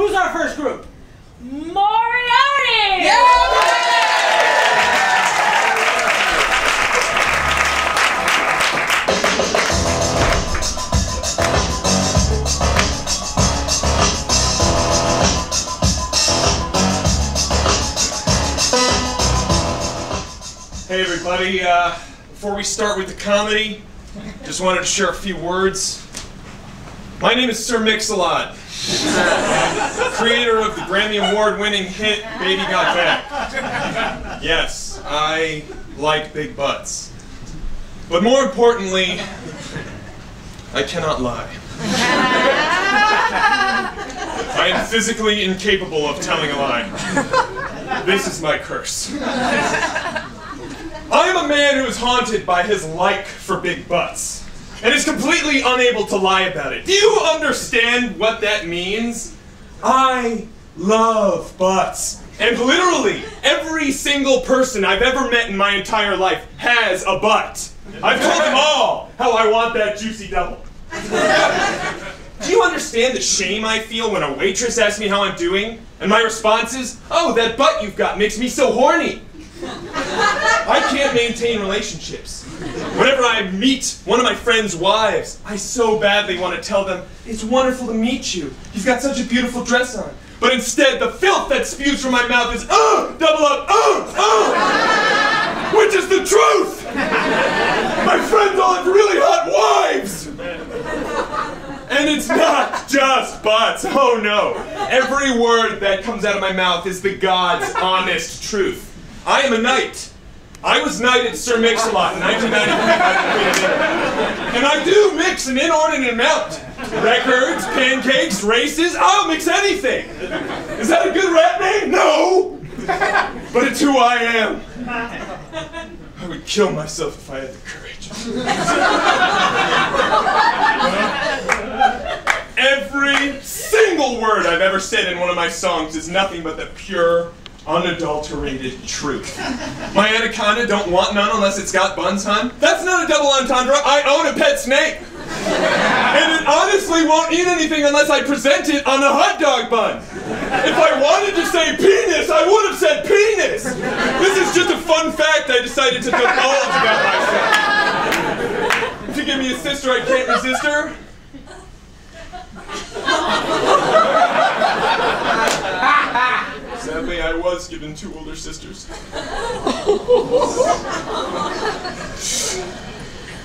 Who's our first group? Moriarty! Yeah! Hey everybody, before we start with the comedy, just wanted to share a few words. My name is Sir Mix-A-Lot, creator of the Grammy Award winning hit Baby Got Back. Yes, I like big butts. But more importantly, I cannot lie. I am physically incapable of telling a lie. This is my curse. I am a man who is haunted by his like for big butts, and is completely unable to lie about it. Do you understand what that means? I love butts, and literally every single person I've ever met in my entire life has a butt. I've told them all how I want that juicy double. Do you understand the shame I feel when a waitress asks me how I'm doing, and my response is, oh, that butt you've got makes me so horny. I can't maintain relationships. Whenever I meet one of my friends' wives, I so badly want to tell them, it's wonderful to meet you. You've got such a beautiful dress on. But instead, the filth that spews from my mouth is, oh, double up, oh, oh, which is the truth. My friends all have really hot wives. And it's not just butts, oh no. Every word that comes out of my mouth is the God's honest truth. I am a knight. I was knighted Sir Mix-a-Lot in 1993. And I do mix an inordinate amount. Records, pancakes, races, I'll mix anything. Is that a good rap name? No! But it's who I am. I would kill myself if I had the courage. Every single word I've ever said in one of my songs is nothing but the pure, unadulterated truth. My anaconda don't want none unless it's got buns, hun. That's not a double entendre. I own a pet snake. And it honestly won't eat anything unless I present it on a hot dog bun. If I wanted to say penis, I would have said penis. This is just a fun fact I decided to divulge about myself. If you give me a sister, I can't resist her. Sadly, I was given two older sisters.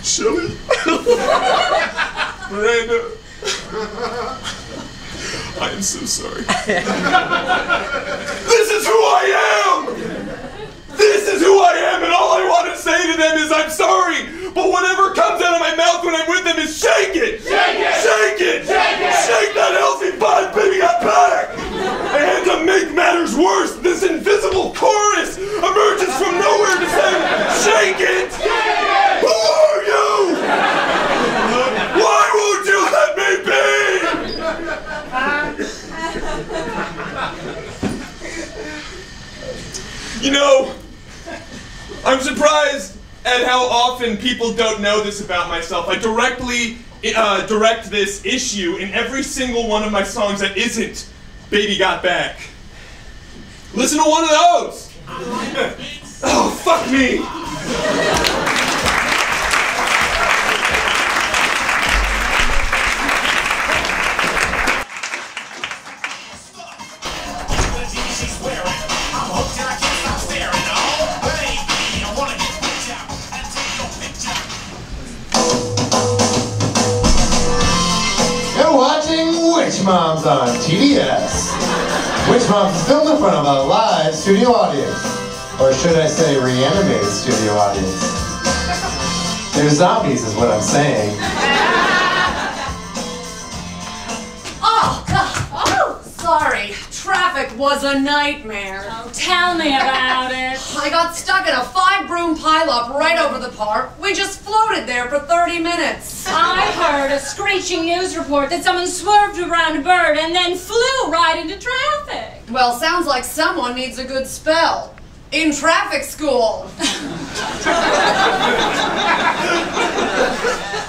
Shelly, Miranda, I am so sorry. This is who I am! This is who I am, and all I want to say to them is I'm sorry, but whatever comes out of my mouth when I'm with them is shake it! Shake it! Shake it! Shake it! Shake that healthy butt, Baby Got Back! And to make matters worse, this invisible chorus emerges from nowhere to say, shake it! Yeah! Who are you? Why won't you let me be? You know, I'm surprised at how often people don't know this about myself. I directly direct this issue in every single one of my songs that isn't Baby Got Back. Listen to one of those. Oh, fuck me. You're watching Witch Moms on TBS. Witch Moms is filmed in front of a live studio audience. Or should I say reanimated studio audience? They're zombies is what I'm saying. Oh, God. Oh, sorry. Traffic was a nightmare. Oh, tell me about it. I got stuck in a 5-broom pileup right over the park. We just floated there for 30 minutes. I heard a screeching news report that someone swerved around a bird and then flew right into traffic. Well, sounds like someone needs a good spell. In traffic school.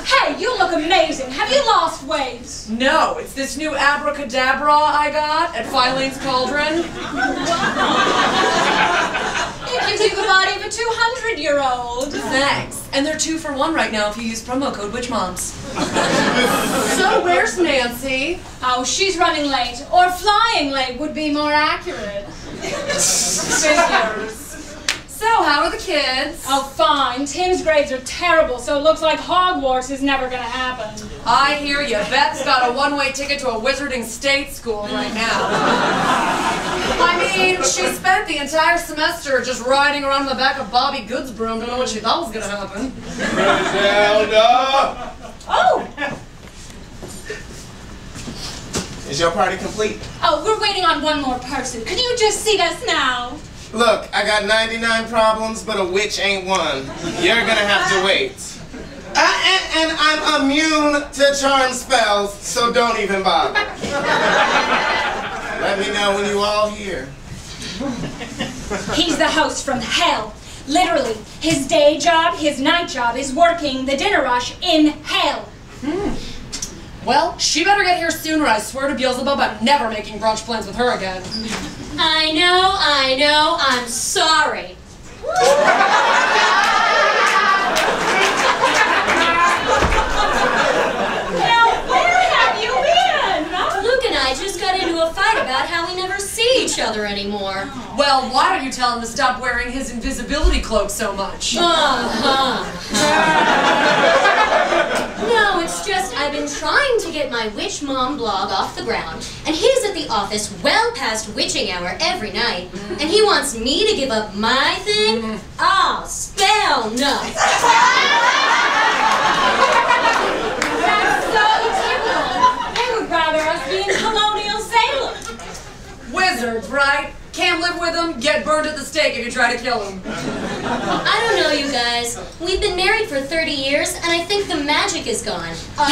Hey, Hey, you look amazing. Have you lost weight? No, it's this new abracadabra I got at Phylane's Cauldron. Wow. It gives you the body of a 200-year-old. Thanks. And they're 2 for 1 right now if you use promo code WitchMoms. So where's Nancy? Oh, she's running late. Or flying late would be more accurate. Figures. So, how are the kids? Oh, fine. Tim's grades are terrible, so it looks like Hogwarts is never gonna happen. I hear you. Beth's got a one-way ticket to a wizarding state school right now. I mean, she spent the entire semester just riding around in the back of Bobby Good's broom. Don't know what she thought was gonna happen. Griselda! Oh! Is your party complete? Oh, we're waiting on one more person. Can you just seat us now? Look, I got 99 problems, but a witch ain't one. You're gonna have to wait. And I'm immune to charm spells, so don't even bother. Let me know when you all hear. He's the host from hell. Literally, his day job, his night job is working the dinner rush in hell. Mm. Well, she better get here sooner. I swear to Beelzebub, I'm never making brunch plans with her again. I know, I'm sorry. Now, where have you been? Luke and I just got into a fight about how we never see each other anymore. Well, why don't you tell him to stop wearing his invisibility cloak so much? No, it's just I've been trying to get my Witch Mom blog off the ground, and he's at the office well past witching hour every night, and he wants me to give up my thing? Oh, spell no! That's so typical. They would rather us be in colonial Salem. Wizards, right? Can't live with him, get burned at the stake if you try to kill him. I don't know, you guys. We've been married for 30 years, and I think the magic is gone. I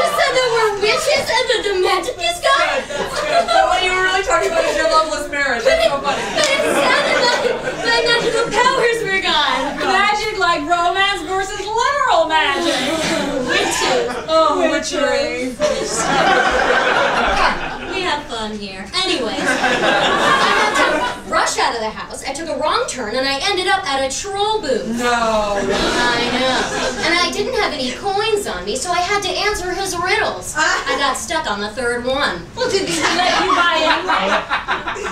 just said that we're witches and that the magic is gone? So what you were really talking about is your loveless marriage. That's so funny. But it sounded like my magical powers were gone. Magic like romance versus literal magic. Witches. Oh, witchery. We have fun here. Anyways, I had to rush out of the house. I took a wrong turn and I ended up at a troll booth. No. I know. And I didn't have any coins on me, so I had to answer his riddles. I got stuck on the third one. Well, did they let you buy anyway?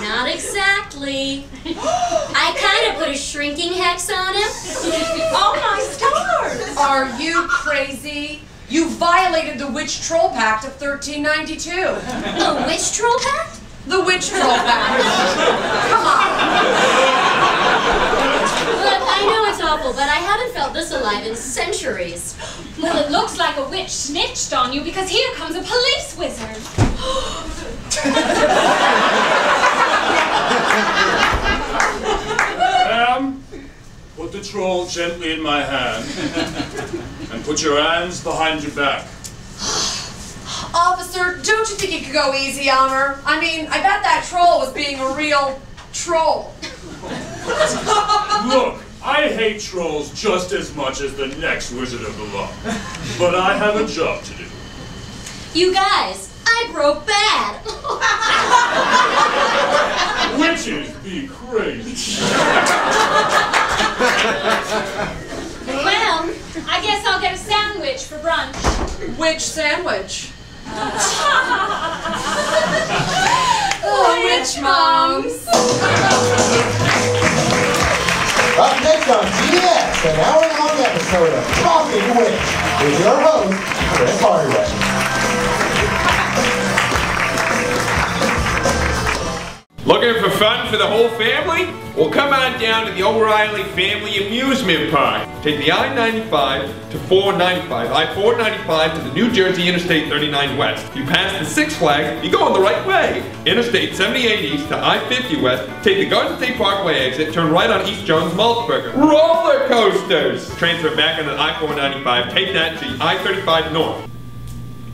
Not exactly. I kind of put a shrinking hex on him. Oh my stars! Are you crazy? You violated the Witch Troll Pact of 1392. The Witch Troll Pact? The Witch Troll Pact. Come on. Look, I know it's awful, but I haven't felt this alive in centuries. Well, it looks like a witch snitched on you because here comes a police wizard. Put the troll gently in my hand. And put your hands behind your back. Officer, don't you think you could go easy on her? I mean, I bet that troll was being a real troll. Look, I hate trolls just as much as the next Wizard of the Law. But I have a job to do. You guys, I broke bad. Witches be crazy. Well, I guess I'll get a sandwich for brunch. Which sandwich? Witch Moms! Up next on TBS, an hour-long episode of Talking Witch with your host, Chris Hardwick. Looking for fun for the whole family? Well, come on down to the O'Reilly Family Amusement Park. Take the I-95 to 495, I-495 to the New Jersey Interstate 39 West. You pass the Six Flags, you're going the right way. Interstate 78 East to I-50 West. Take the Garden State Parkway exit, turn right on East Jones Maltzberger. Roller coasters! Transfer back on the I-495, take that to the I-35 North.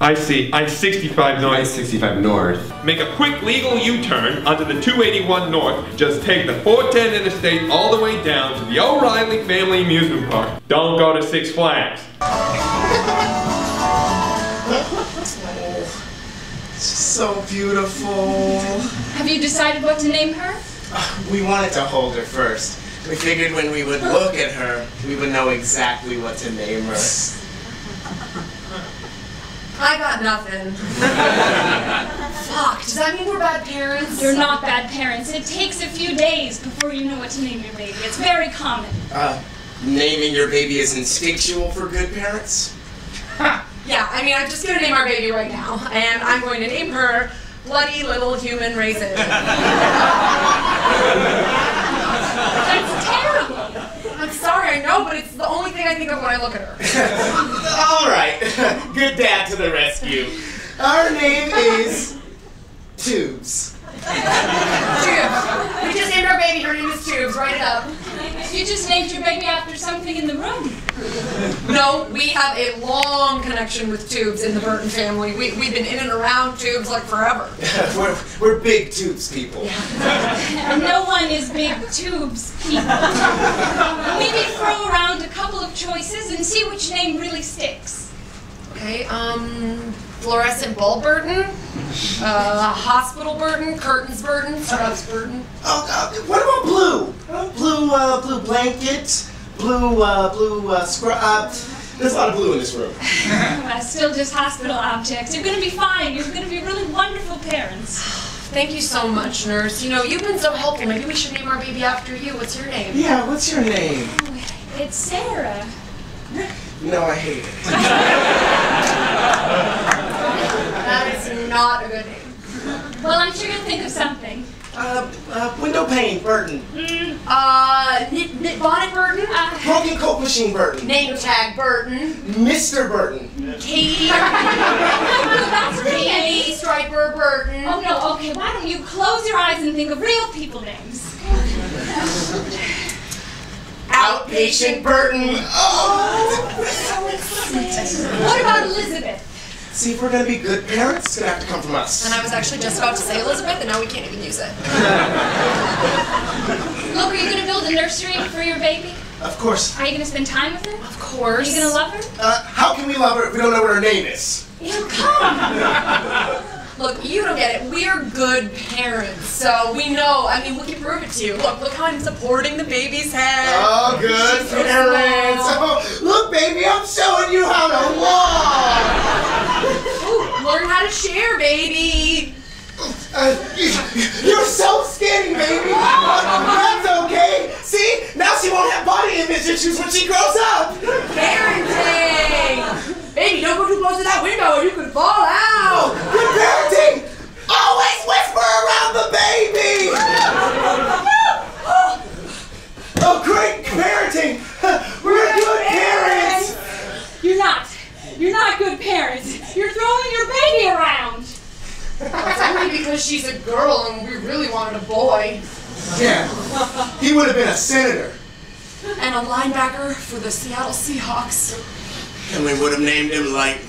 I see. I'm 65 North. I'm 65 North. Make a quick legal U-turn onto the 281 North. Just take the 410 interstate all the way down to the O'Reilly Family Amusement Park. Don't go to Six Flags. So beautiful. Have you decided what to name her? We wanted to hold her first. We figured when we would look at her, we would know exactly what to name her. I got nothing. Fuck, does that mean we're bad parents? You're not bad parents. It takes a few days before you know what to name your baby. It's very common. Naming your baby is instinctual for good parents? Yeah, I mean, I'm just going to name our baby right now, and I'm going to name her Bloody Little Human Raisin. That's terrible. I'm sorry, I know, but it's the only thing I think of when I look at her. All right. Good dad to the rescue. Our name is Tubes. Tubes. We just named our baby. Her name is Tubes. Write it up. You just named your baby after something in the room. No, we have a long connection with Tubes in the Burton family. We've been in and around Tubes like forever. We're big Tubes people. Yeah. And no one is big Tubes people. Maybe throw around a couple of choices and see which name really sticks. Okay, Fluorescent Bulb Burton, Hospital Burton, Curtains Burton, Scrubs Burton. What about blue? Blue blanket, blue scrub. There's a lot of blue in this room. Still just hospital objects. You're going to be fine. You're going to be really wonderful parents. Thank you so much, nurse. You know, you've been so helpful. Maybe we should name our baby after you. What's your name? Yeah, what's your name? It's Sarah. No, I hate it. That is not a good name. Well, I'm sure you'll think of something. Window pane Burton. Knit bonnet Burton. Broken coat machine Burton. Name tag Burton. Mr. Burton. Katie. That's Katie. Striper Burton. Oh no, okay, why don't you close your eyes and think of real people names? Outpatient Burton. Oh! What about Elizabeth? See, if we're going to be good parents, it's going to have to come from us. And I was actually just about to say Elizabeth, and now we can't even use it. Look, are you going to build a nursery for your baby? Of course. Are you going to spend time with her? Of course. Are you going to love her? How can we love her if we don't know what her name is? You come! Look, you don't get it. We're good parents, so we know. I mean, we can prove it to you. Look how I'm supporting the baby's head. Oh, good she's parents. Oh, look, baby, I'm showing you how to walk. Ooh, learn how to share, baby. You're so skinny, baby. That's okay. See? Now she won't have body image issues when she grows up. Parenting. Baby, don't go too close to that window or you could fall out! Good parenting! Always whisper around the baby! Oh, great parenting! We're good parents! You're not good parents. You're throwing your baby around! It's only because she's a girl and we really wanted a boy. Yeah, he would have been a senator. And a linebacker for the Seattle Seahawks. And we would have named him Lightning.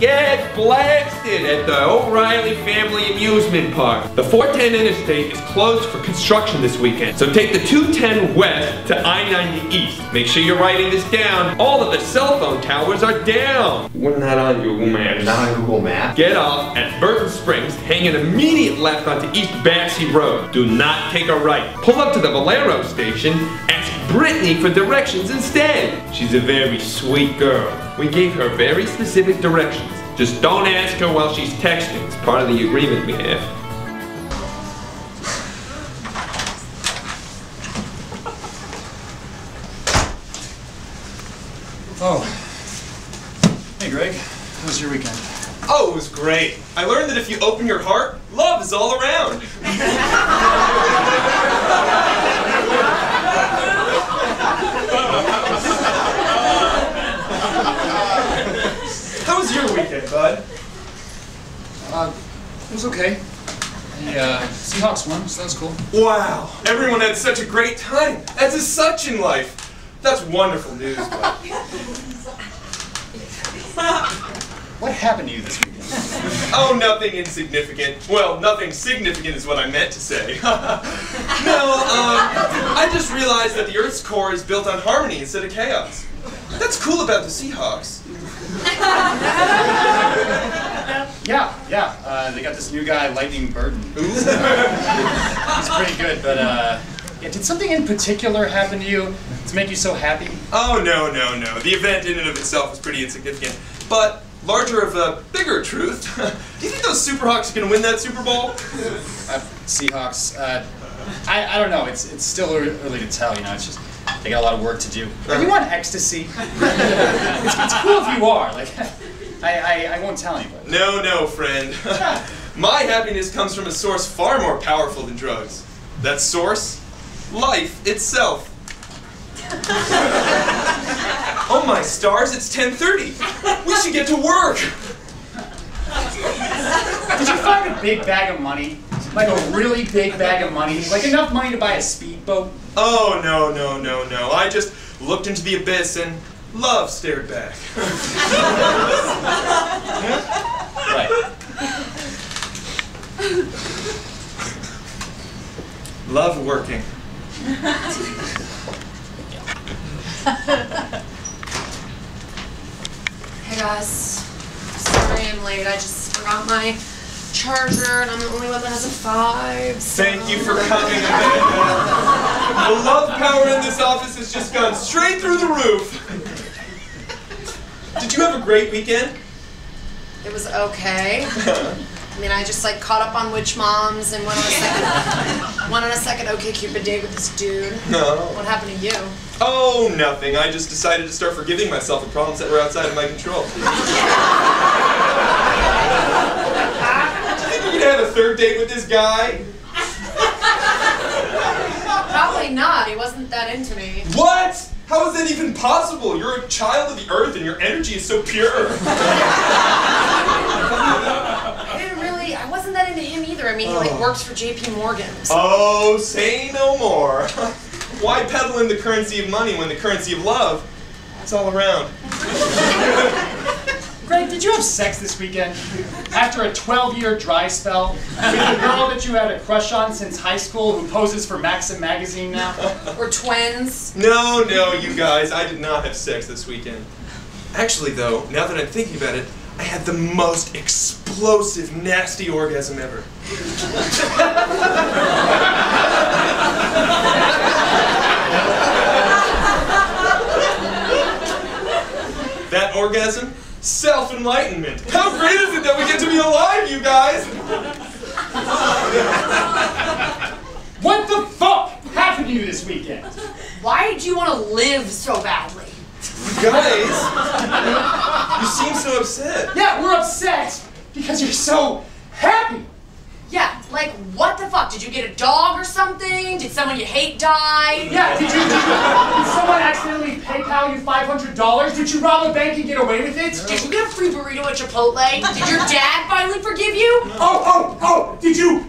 Get blasted at the O'Reilly Family Amusement Park. The 410 interstate is closed for construction this weekend, so take the 210 west to I-90 east. Make sure you're writing this down. All of the cell phone towers are down. We're not on Google Maps. Not on Google Maps? Get off at Burton Springs, hang an immediate left onto East Bassey Road. Do not take a right. Pull up to the Valero station, ask Brittany for directions instead. She's a very sweet girl. We gave her very specific directions. Just don't ask her while she's texting. It's part of the agreement we have. Oh. Hey Greg, how was your weekend? Oh, it was great. I learned that if you open your heart, love is all around. How was your weekend, bud? It was okay. The Seahawks won, so that was cool. Wow, everyone had such a great time, as is such in life. That's wonderful news, but... What happened to you this weekend? Oh, nothing insignificant. Well, nothing significant is what I meant to say. I just realized that the Earth's core is built on harmony instead of chaos. That's cool about the Seahawks. They got this new guy, Lightning Burden. He's pretty good, but yeah, did something in particular happen to you to make you so happy? Oh, no. The event in and of itself is pretty insignificant. But larger of a bigger truth, do you think those Superhawks are going to win that Super Bowl? Seahawks, I don't know. It's still early to tell, you know. It's just they got a lot of work to do. Are you on ecstasy? It's cool if you are. Like, I won't tell anybody. No, friend. My happiness comes from a source far more powerful than drugs. That source? Life itself. Oh my stars, it's 10:30. We should get to work. Did you find a big bag of money? Like a really big bag of money? Like enough money to buy a speedboat? Oh, no. I just looked into the abyss and love stared back. Right. Love working. Hey guys, sorry I'm late. I just forgot my charger and I'm the only one that has a 5. So. Thank you for coming. The love power in this office has just gone straight through the roof. Did you have a great weekend? It was okay. I mean, I just caught up on Witch Moms and went on a second OkCupid date with this dude. No. What happened to you? Oh, nothing. I just decided to start forgiving myself for problems that were outside of my control. Do you think you're gonna have a third date with this guy? Probably not. He wasn't that into me. What? How is that even possible? You're a child of the earth and your energy is so pure. I wasn't that into him either. I mean, he works for JP Morgan. So. Oh, say no more. Why peddle in the currency of money when the currency of love is all around? Greg, did you have sex this weekend? After a 12-year dry spell with the girl that you had a crush on since high school who poses for Maxim Magazine now? We're twins. No, you guys. I did not have sex this weekend. Actually, though, now that I'm thinking about it, I had the most explosive, nasty orgasm ever. That orgasm? Self-enlightenment. How great is it that we get to be alive, you guys? What the fuck happened to you this weekend? Why did you want to live so badly? You guys, you seem so upset. Yeah, we're upset because you're so happy. Yeah, what the fuck? Did you get a dog or something? Did someone you hate die? Yeah, did someone accidentally PayPal you $500? Did you rob a bank and get away with it? No. Did you get a free burrito at Chipotle? Did your dad finally forgive you? No. Oh, did you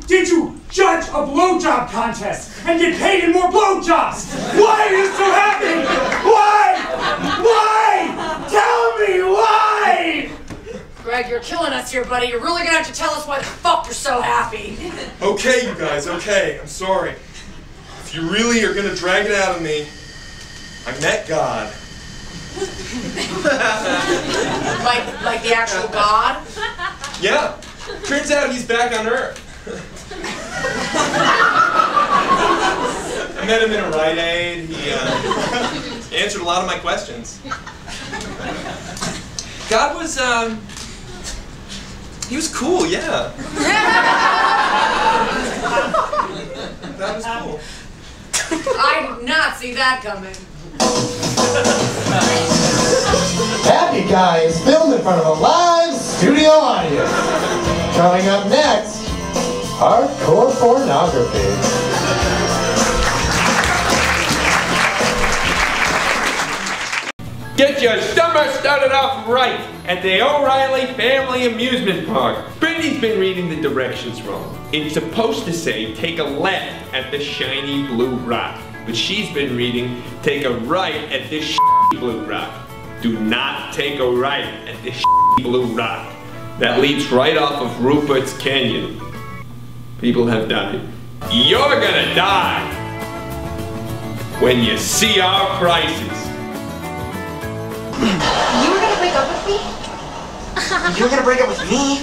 judge a blowjob contest and get paid in more blowjobs? Why are you so happy? Why? Tell me why! Greg, you're killing us here, buddy. You're really gonna have to tell us why the fuck you're so happy. Okay, you guys, okay. I'm sorry. If you really are gonna drag it out of me, I met God. like the actual God? Yeah. Turns out he's back on Earth. I met him in a Rite Aid. He answered a lot of my questions. God was, he was cool, yeah. That was cool. I did not see that coming. Happy Guy is filmed in front of a live studio audience. Coming up next, hardcore pornography. Get your summer started off right at the O'Reilly Family Amusement Park. Brittany's been reading the directions wrong. It's supposed to say, take a left at the shiny blue rock. but she's been reading, take a right at this blue rock. Do not take a right at this blue rock. That leads right off of Rupert's Canyon. People have died. You're gonna die when you see our prices. You were gonna break up with me? You were gonna break up with me?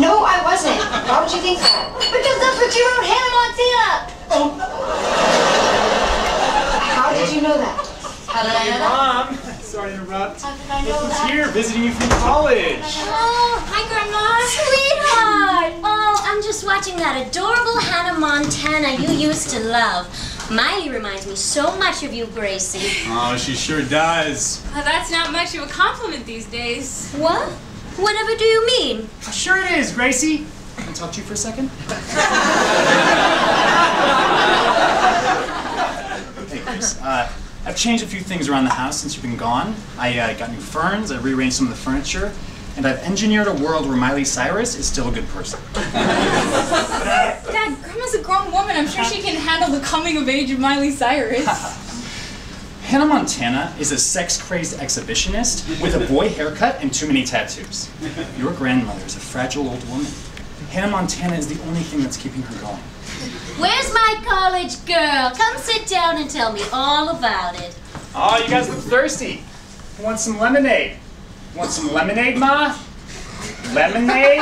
No, I wasn't. Why would you think that? Because that's what you wrote, Hannah Montana! Oh. How did you know that? How did I know that? Mom, sorry to interrupt. How did I know that? This is here, visiting you from college. Oh, hi, Grandma. Sweetheart! Oh, I'm just watching that adorable Hannah Montana you used to love. Miley reminds me so much of you, Gracie. Oh, she sure does. Well, that's not much of a compliment these days. What? Whatever do you mean? Sure it is, Gracie. Can I talk to you for a second? Hey, Grace. I've changed a few things around the house since you've been gone. I got new ferns, I rearranged some of the furniture, and I've engineered a world where Miley Cyrus is still a good person. Dad, Grandma's a grown woman. I'm sure she can handle the coming of age of Miley Cyrus. Hannah Montana is a sex-crazed exhibitionist with a boy haircut and too many tattoos. Your grandmother is a fragile old woman. Hannah Montana is the only thing that's keeping her going. Where's my college girl? Come sit down and tell me all about it. Oh, you guys look thirsty. Want some lemonade? Want some lemonade, Ma? Lemonade?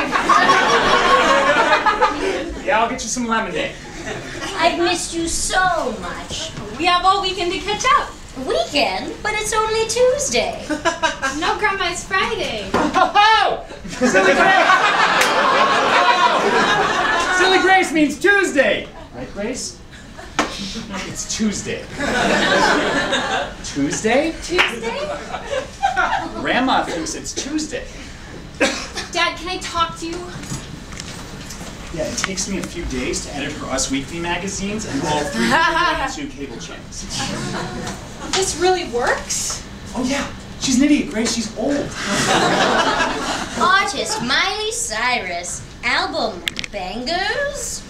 Yeah, I'll get you some lemonade. I've missed you so much. We have all weekend to catch up. Weekend? But it's only Tuesday. No, Grandma, it's Friday. Oh! Silly Grace! Silly Grace means Tuesday! Right, Grace? It's Tuesday. Tuesday? Tuesday? Grandma thinks it's Tuesday. Dad, can I talk to you? Yeah, it takes me a few days to edit for Us Weekly magazines and all 392 cable channels. This really works? Oh yeah, she's an idiot, Grace, she's old. Artist Miley Cyrus, album bangers.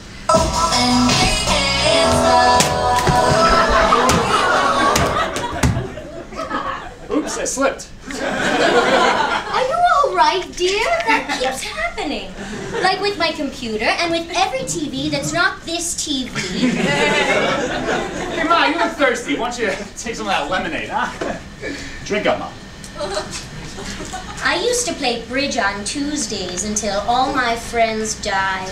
Oops, I slipped. Are you all right, dear? That keeps happening. Like with my computer and with every TV that's not this TV. Hey, Ma, you look thirsty. Why don't you take some of that lemonade, huh? Drink up, Ma. I used to play bridge on Tuesdays until all my friends died.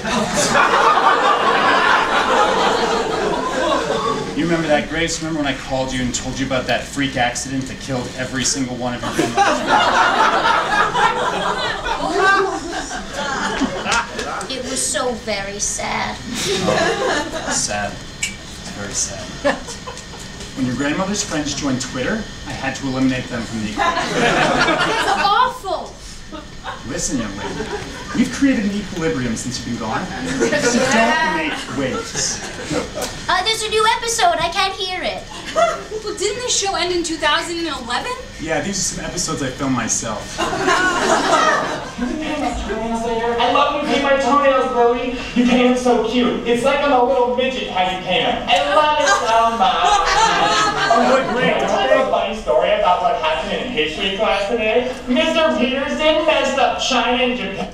You remember that, Grace? Remember when I called you and told you about that freak accident that killed every single one of your friends? It was so very sad. Oh, sad. It's very sad. When your grandmother's friends joined Twitter, I had to eliminate them from the equation. That's awful! Listen, young lady, you've created an equilibrium since you've been gone. So don't make waves. There's a new episode. I can't hear it. Well, didn't this show end in 2011? Yeah, these are some episodes I filmed myself. I love you paint my toenails, Lily. You paint it so cute. It's like I'm a little midget how you paint them. I love it so much. Oh, great. Funny story about what happened in history class today. Mr. Peterson messed up China and Japan.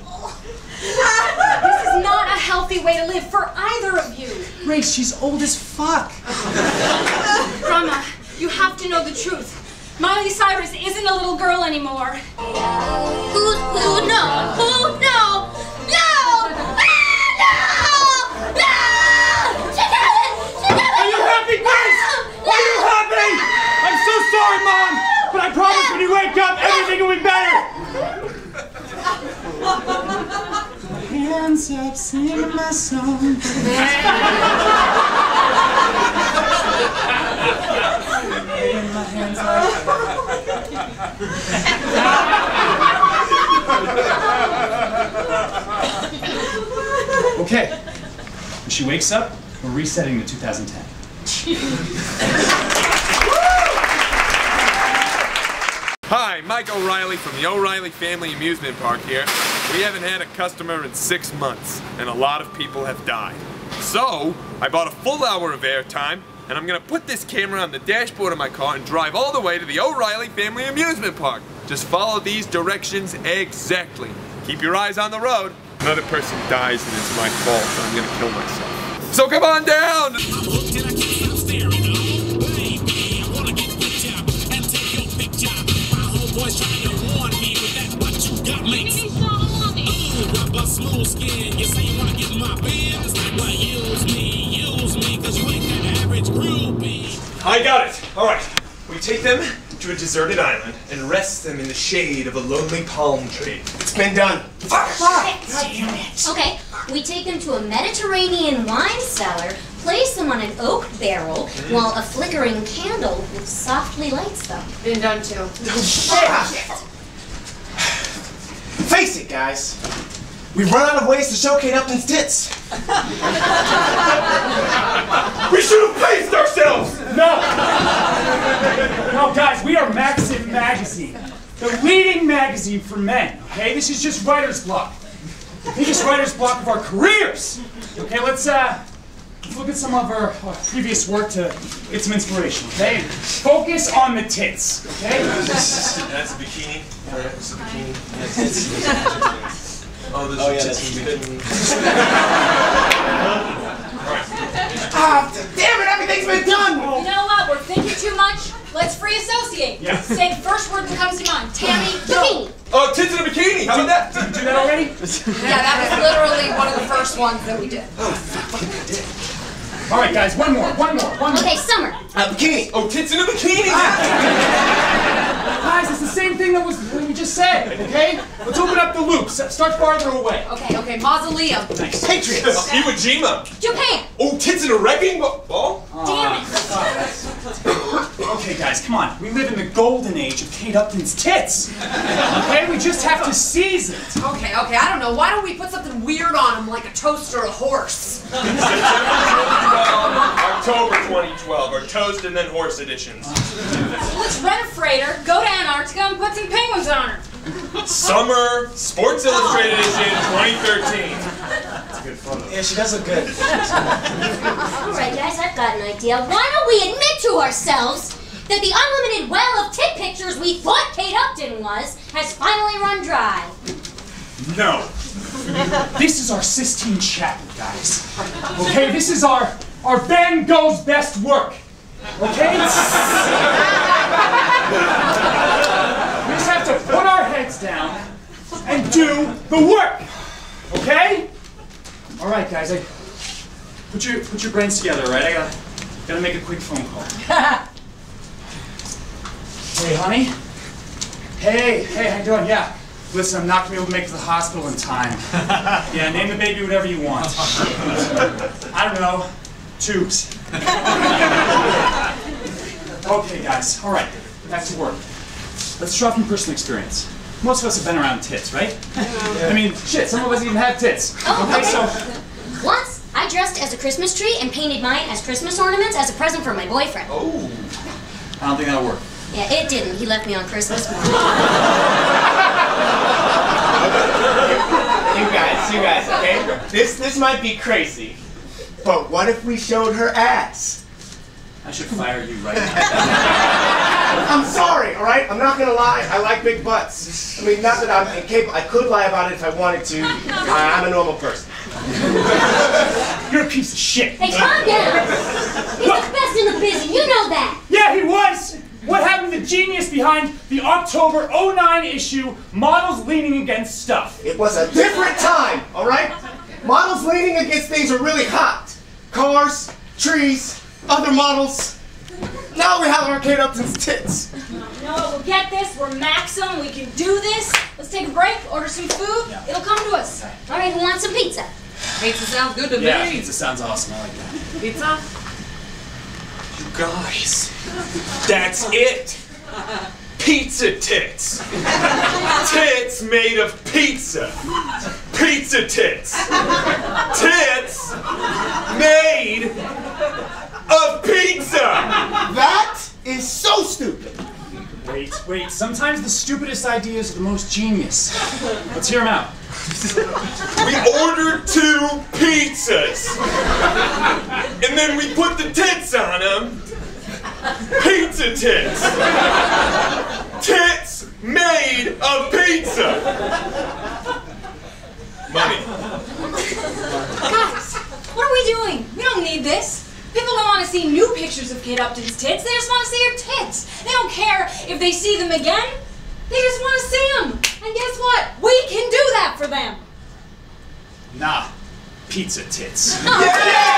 This is not a healthy way to live for either of you. Grace, she's old as fuck. Grandma, you have to know the truth. Miley Cyrus isn't a little girl anymore. Who, no, who, no, no, ah, no, no! She got it! She got it! Are you happy, Grace? No! Are you happy? I'm so sorry, Mom, but I promise when you wake up, everything will be better. Hands up, singing my song. My hands Okay, when she wakes up, we're resetting to 2010. Hi, Mike O'Reilly from the O'Reilly Family Amusement Park here. We haven't had a customer in 6 months, and a lot of people have died. So, I bought a full hour of airtime and I'm gonna put this camera on the dashboard of my car and drive all the way to the O'Reilly Family Amusement Park. Just follow these directions exactly. Keep your eyes on the road. Another person dies and it's my fault, so I'm gonna kill myself. So come on down! I got it! Alright, we take them to a deserted island and rest them in the shade of a lonely palm tree. It's been done. Fuck. Okay, we take them to a Mediterranean wine cellar, place them on an oak barrel while a flickering candle softly lights them. Been done too. Oh, shit. Face it, guys. We've run out of ways to show Kate Upton's tits. We should have paced ourselves! No! No, guys, we are Maxim Magazine. The leading magazine for men, okay? This is just writer's block. The biggest writer's block of our careers. Okay, let's look at some of our previous work to get some inspiration, okay? Focus on the tits, okay? That's a bikini. That's a bikini. Oh, those are tits. Ah, damn it, everything's been done! You know what, we're thinking too much. Let's free associate. Yeah. Say the first word that comes to mind. Tammy, bikini. Oh, tits in a bikini. Did you do that already? Yeah, that was literally one of the first ones that we did. Oh, fuck. All right, guys, one more. Okay, Summer. Bikini. Oh, tits in a bikini. Guys, it's the same thing that we just said, okay? Let's open up the loops. Start farther away. Okay, mausoleum. Nice. Patriots. Iwo Jima. Japan. Oh, tits in a wrecking ball? Damn it. Okay, guys, come on. We live in the golden age of Kate Upton's tits. Okay, we just have to seize it. Okay, I don't know. Why don't we put something weird on them, like a toast or a horse? September 2012, October 2012, or toast and then horse editions. Let's rent a freighter, go to Antarctica, and put some penguins on her. Summer, Sports Illustrated edition, 2013. Yeah, she does look good. Alright guys, I've got an idea. Why don't we admit to ourselves that the unlimited well of tit pictures we thought Kate Upton was has finally run dry? No. This is our Sistine Chapel, guys. Okay, this is our Van Gogh's best work. Okay? We just have to put our heads down and do the work. Okay? All right, guys. Put your brains together, all right? I gotta make a quick phone call. Hey, honey. Hey, how you doing? Yeah. Listen, I'm not gonna be able to make it to the hospital in time. Yeah, name the baby whatever you want. I don't know. Tubes. Okay, guys. All right. Back to work. Let's draw from personal experience. Most of us have been around tits, right? Yeah. I mean, shit, some of us even have tits. Oh, okay, so... Once, I dressed as a Christmas tree and painted mine as Christmas ornaments as a present for my boyfriend. Oh. I don't think that'll work. Yeah, it didn't. He left me on Christmas morning. You guys, okay? This might be crazy, but what if we showed her ass? I should fire you right now. I'm sorry, all right? I'm not gonna lie. I like big butts. I mean, not that I'm incapable. I could lie about it if I wanted to. I'm a normal person. You're a piece of shit. Hey, calm down. He's the best in the business. You know that. Yeah, he was. What happened to the genius behind the October 09 issue, Models Leaning Against Stuff? It was a different time, all right? Models leaning against things are really hot. Cars, trees, other models. Now we have our Kate Upton's tits. No, we'll get this. We're Maxim. We can do this. Let's take a break, order some food. Yeah. It'll come to us. All right, who wants some pizza? Pizza sounds good to me. Pizza sounds awesome. I like that. Pizza? You guys, that's it. Pizza tits. Tits made of pizza. Pizza tits. Tits made of pizza! That is so stupid! Wait, sometimes the stupidest ideas are the most genius. Let's hear them out. We ordered 2 pizzas. And then we put the tits on them. Pizza tits. Tits made of pizza. Money. Guys, what are we doing? We don't need this. People don't want to see new pictures of Kate Upton's tits. They just want to see her tits. They don't care if they see them again. They just want to see them. And guess what? We can do that for them. Nah. Pizza tits. Yeah!